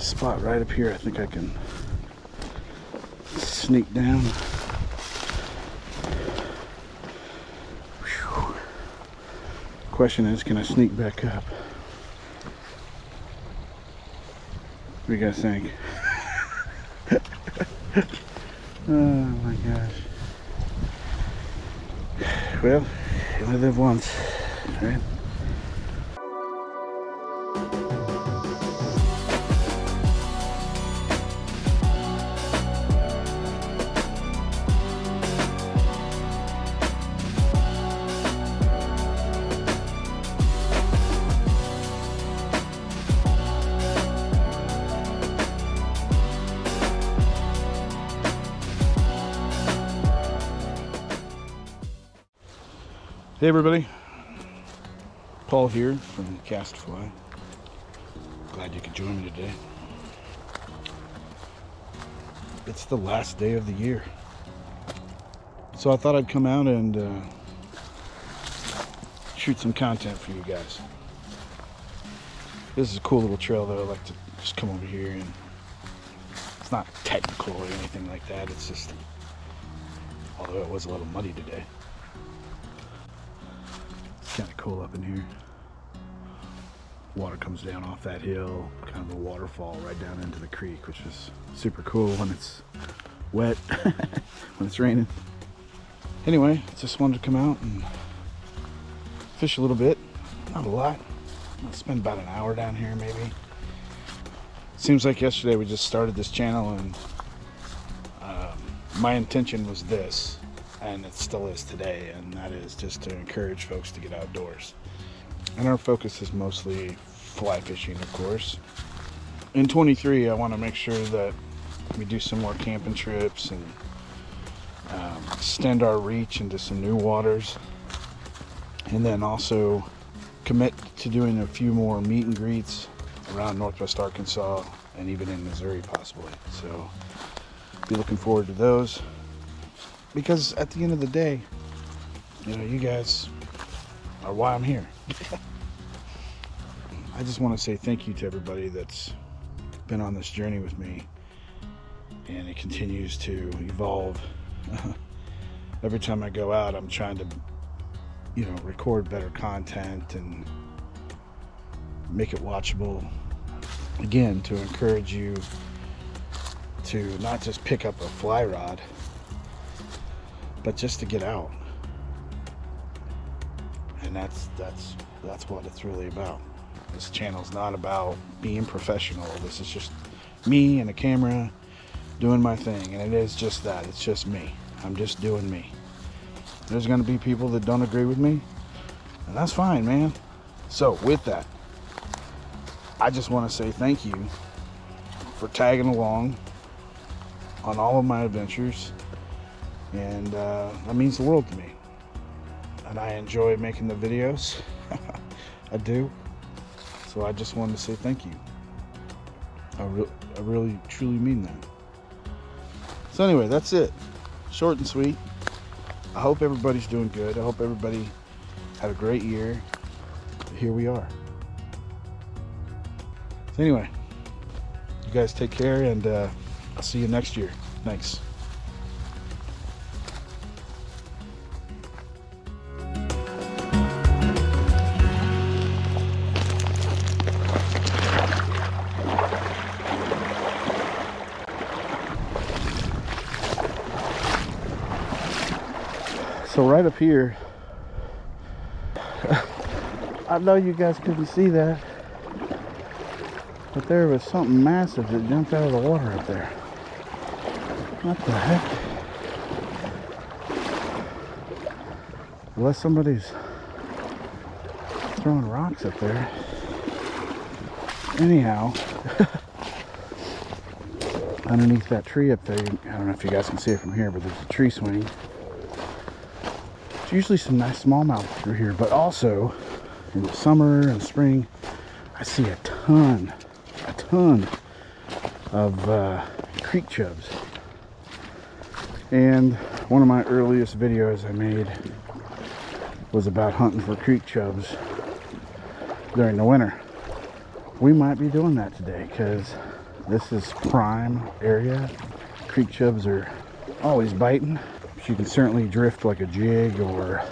spot right up here. I think I can sneak down. Whew. Question is, can I sneak back up? What do you guys think? Oh my gosh. Well, you only live once, right? Hey everybody, Paul here from CastFly. Glad you could join me today. It's the last day of the year, so I thought I'd come out and shoot some content for you guys. This is a cool little trail that I like to just come over here, and it's not technical or anything like that. It's just, although it was a little muddy today. Kind of cool up in here. Water comes down off that hill, kind of a waterfall right down into the creek, which is super cool when it's wet, when it's raining. Anyway, just wanted to come out and fish a little bit, not a lot. I'll spend about an hour down here maybe. Seems like yesterday we just started this channel, and my intention was this, and it still is today, and that is just to encourage folks to get outdoors. And our focus is mostly fly fishing, of course. In 23, I want to make sure that we do some more camping trips and extend our reach into some new waters, and then also commit to doing a few more meet and greets around Northwest Arkansas and even in Missouri possibly. So be looking forward to those. Because at the end of the day, you know, you guys are why I'm here. I just want to say thank you to everybody that's been on this journey with me, and it continues to evolve. Every time I go out, I'm trying to, you know, record better content and make it watchable. Again, to encourage you to not just pick up a fly rod, but just to get out. And that's what it's really about. This channel's not about being professional. This is just me and a camera doing my thing, and it is just that. It's just me. I'm just doing me. There's gonna be people that don't agree with me, and that's fine, man. So with that, I just want to say thank you for tagging along on all of my adventures. And that means the world to me, and I enjoy making the videos. I do. So I just wanted to say thank you. I really truly mean that. So anyway, that's it, short and sweet. I hope everybody's doing good. I hope everybody had a great year. Here we are. So anyway, you guys take care, and I'll see you next year. Thanks. So right up here, I know you guys couldn't see that, but there was something massive that jumped out of the water up there. What the heck? Unless somebody's throwing rocks up there. Anyhow, underneath that tree up there, I don't know if you guys can see it from here, but there's a tree swing. There's usually some nice smallmouth through here, but also in the summer and spring, I see a ton of creek chubs. And one of my earliest videos I made was about hunting for creek chubs during the winter. We might be doing that today, because This is prime area. Creek chubs are always biting. You can certainly drift like a jig or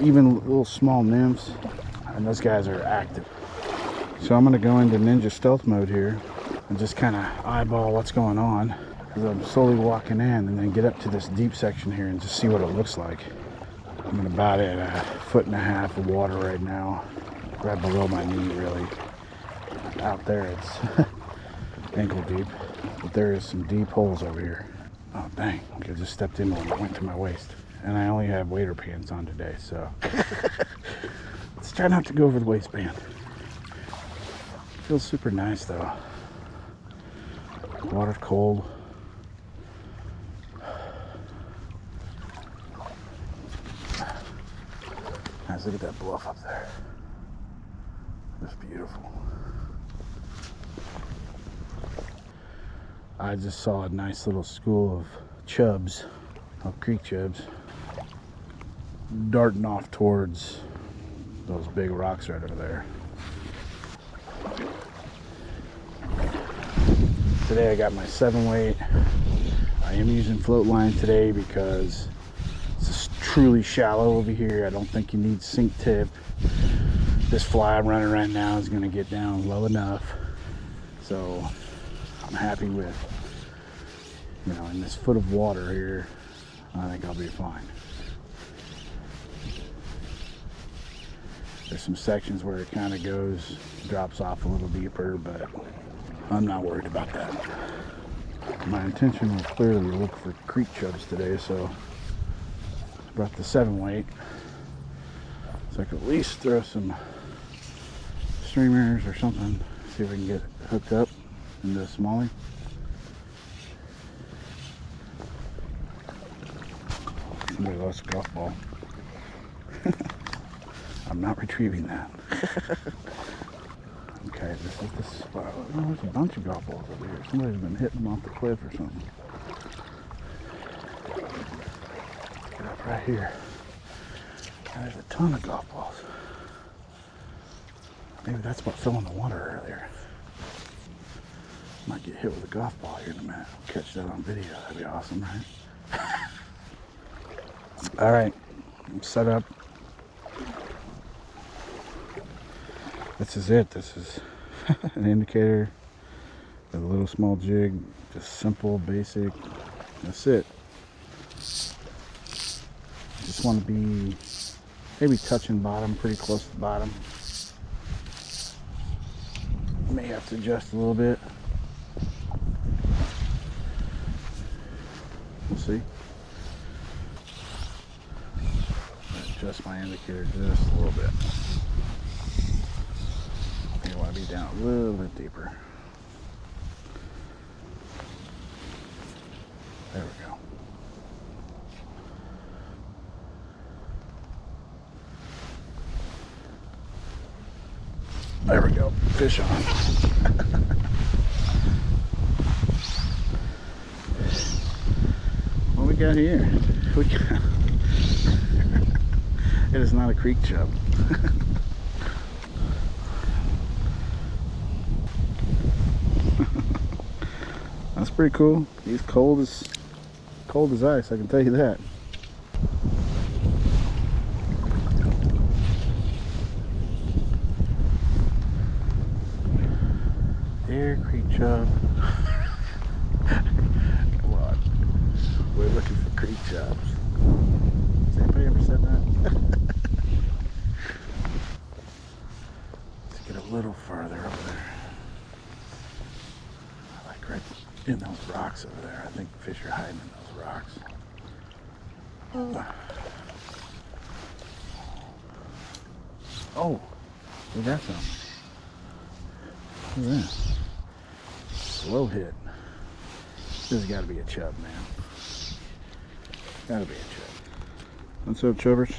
even little small nymphs, and those guys are active. So I'm going to go into ninja stealth mode here and just kind of eyeball what's going on as I'm slowly walking in, and then get up to this deep section here and just see what it looks like. I'm at about at 1.5 feet of water right now, right below my knee really. Out there it's ankle deep, but there is some deep holes over here. Oh dang, I just stepped in when it went to my waist. And I only have wading pants on today, so let's try not to go over the waistband. Feels super nice though. Water's cold. Guys, look at that bluff up there. It's beautiful. I just saw a nice little school of chubs, of creek chubs, darting off towards those big rocks right over there. Today I got my 7-weight. I am using float line today because it's truly shallow over here. I don't think you need sink tip. This fly I'm running right now is going to get down low enough, so I'm happy with, you know, in this foot of water here, I think I'll be fine. There's some sections where it kind of goes, drops off a little deeper, but I'm not worried about that. My intention was clearly to look for creek chubs today, so I brought the 7-weight so I could at least throw some streamers or something, see if we can get hooked up into a smallie. Somebody lost a golf ball. I'm not retrieving that. Okay, this is the spot. Oh, there's a bunch of golf balls over here. Somebody's been hitting them off the cliff or something. Let's get up right here. There's a ton of golf balls. Maybe that's what fell in the water earlier. Might get hit with a golf ball here in a minute. We'll catch that on video. That'd be awesome, right? All right, I'm set up. This is it. This is an indicator with a little small jig. Just simple, basic. That's it. Just want to be maybe touching bottom, pretty close to the bottom. May have to adjust a little bit. See, adjust my indicator just a little bit. You want to be down a little bit deeper. There we go. There we go. Fish on. Got here. We got it is not a creek chub. That's pretty cool. He's cold as ice, I can tell you that. Dear creek chub. We're looking for creek chubs. Has anybody ever said that? Let's get a little farther over there. Like right in those rocks over there. I think fish are hiding in those rocks. Oh, we got some. Look at this. Slow hit. This has got to be a chub, man. Gotta be a chub. What's up, chubbers?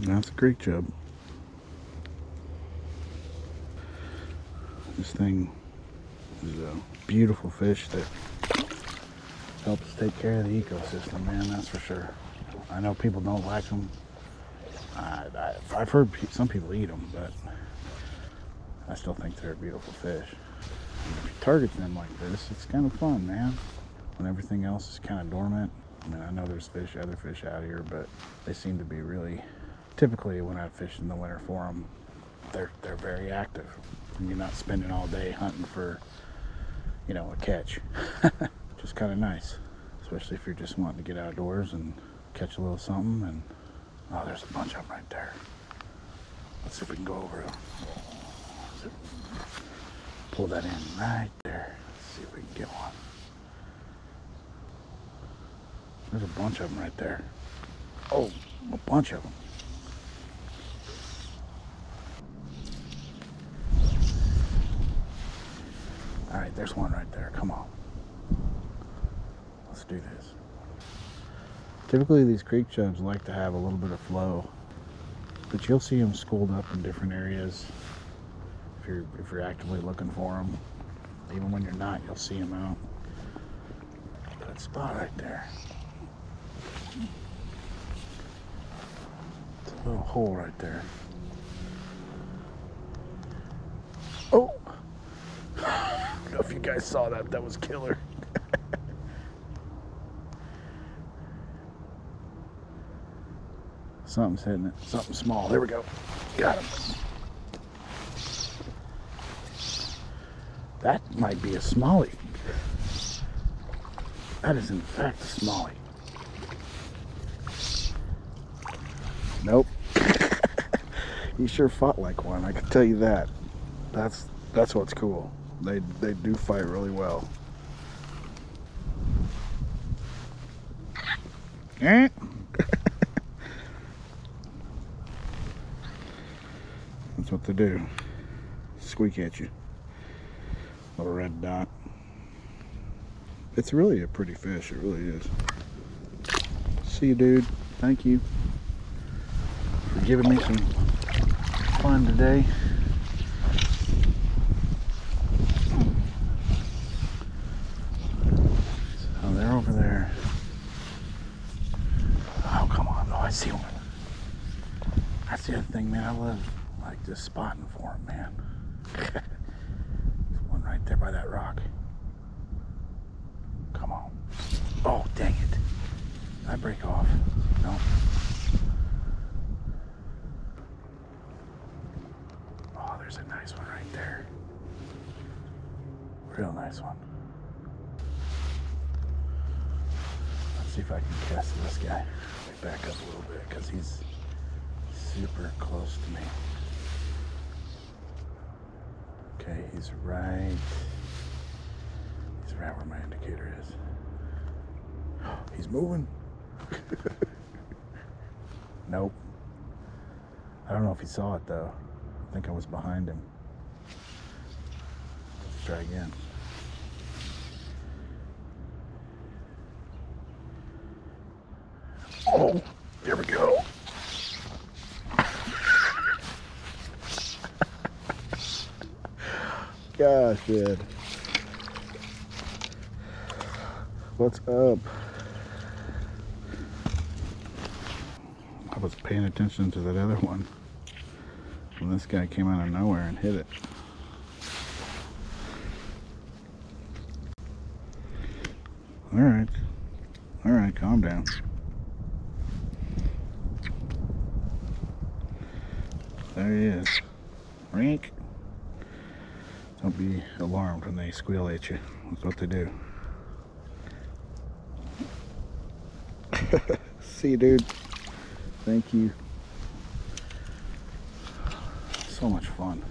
That's a creek chub. This thing is a beautiful fish that helps take care of the ecosystem, man, that's for sure. I know people don't like them. I've heard some people eat them, but I still think they're a beautiful fish. And if you target them like this, it's kind of fun, man. When everything else is kind of dormant. I mean, I know there's fish, other fish out here, but they seem to be really, typically when I fish in the winter for them, they're very active. And you're not spending all day hunting for, you know, a catch. Which is kind of nice, especially if you're just wanting to get outdoors and catch a little something. And oh, there's a bunch of them right there. Let's see if we can go over them. Pull that in right there. Let's see if we can get one. There's a bunch of them right there. Oh, a bunch of them. All right, there's one right there. Come on. Let's do this. Typically, these creek chubs like to have a little bit of flow, but you'll see them schooled up in different areas if you're actively looking for them. Even when you're not, you'll see them out. Good spot right there. It's a little hole right there. Oh! I don't know if you guys saw that. That was killer. Something's hitting it. Something small. There we go. Got him. That might be a smallie. That is in fact a smallie. Nope. He sure fought like one, I can tell you that. That's what's cool. They do fight really well. Eh? That's what they do. Squeak at you. Little red dot. It's really a pretty fish, it really is. See you, dude. Thank you for giving me some fun today. So they're over there. Oh, come on. Oh, I see one. That's the other thing, man. I love like just spotting for them, man. There's one right there by that rock. Come on. Oh, dang it. Did I break off? No. There's a nice one right there. Real nice one. Let's see if I can cast this guy. Let me back up a little bit because he's super close to me. Okay, he's right where my indicator is. He's moving. Nope. I don't know if he saw it though. I think I was behind him. Let's try again. Oh, there we go. Gosh, dude. What's up? I was paying attention to that other one. Well, this guy came out of nowhere and hit it. All right, calm down. There he is. Rink. Don't be alarmed when they squeal at you. That's what they do. See you, dude. Thank you. So much fun.